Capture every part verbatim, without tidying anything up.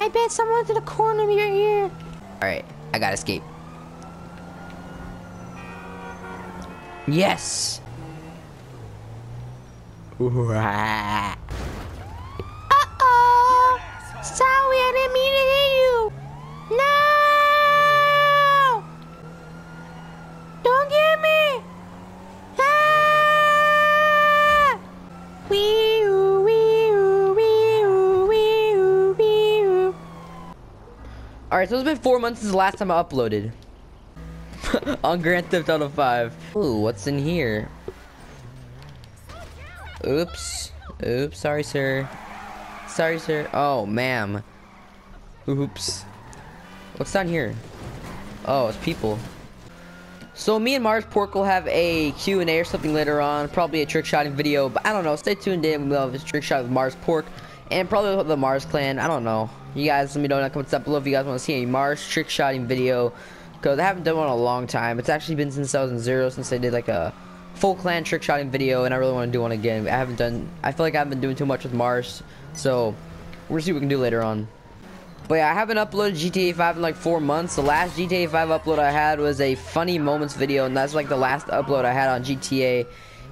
I bet someone to the corner of your ear. Alright, I gotta escape. Yes! Uh-oh! Sorry, I didn't mean to hit you! No! Don't get me! Ah! Wee-oo, wee-oo, wee-oo, wee-oo, wee-oo. Alright, so it's been four months since the last time I uploaded. On Grand Theft Auto five. Ooh, what's in here? Oops. Oops, sorry, sir. Sorry, sir. Oh, ma'am. Oops. What's down here? Oh, it's people. So me and Mars Pork will have a Q and A or something later on. Probably a trick shotting video, but I don't know. Stay tuned in. We'll have a trick shot with Mars Pork. And probably with the Mars clan. I don't know. You guys, let me know in the comments down below if you guys want to see a Mars trick shotting video. Because I haven't done one in a long time. It's actually been since two thousand since I did like a full clan trick shotting video, and I really want to do one again. I haven't done, I feel like I haven't been doing too much with Mars, so we'll see what we can do later on. But yeah, I haven't uploaded G T A five in like four months. The last G T A five upload I had was a funny moments video, and that's like the last upload I had on G T A.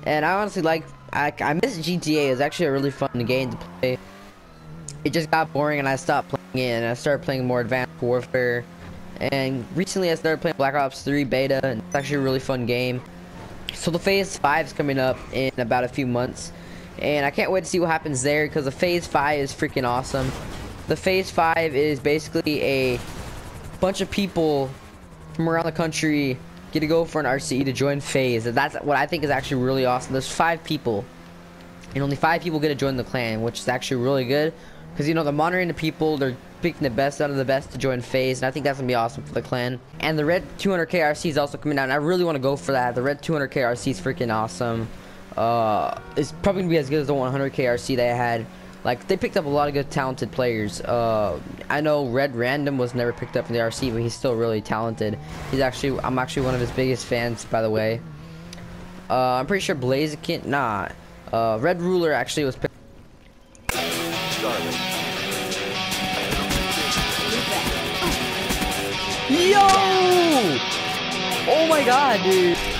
And I honestly like, I, I miss G T A. It's actually a really fun game to play. It just got boring, and I stopped playing it, and I started playing more Advanced Warfare. And recently I started playing Black Ops three beta, and it's actually a really fun game. So the Phase five is coming up in about a few months, and I can't wait to see what happens there, because the Phase five is freaking awesome. The Phase five is basically a bunch of people from around the country get to go for an R C E to join FaZe. That's what I think is actually really awesome. There's five people, and only five people get to join the clan, which is actually really good, because, you know, they're monitoring the people, they're picking the best out of the best to join FaZe, and I think that's gonna be awesome for the clan. And the Red two hundred K R C is also coming out, and I really want to go for that. The Red two hundred K R C is freaking awesome. Uh, it's probably gonna be as good as the one hundred K R C they had. Like, they picked up a lot of good talented players. Uh, I know Red Random was never picked up in the R C, but he's still really talented. He's actually, I'm actually one of his biggest fans, by the way. Uh, I'm pretty sure Blaziken, nah. Uh, Red Ruler actually was picked. Yo! Oh my god, dude.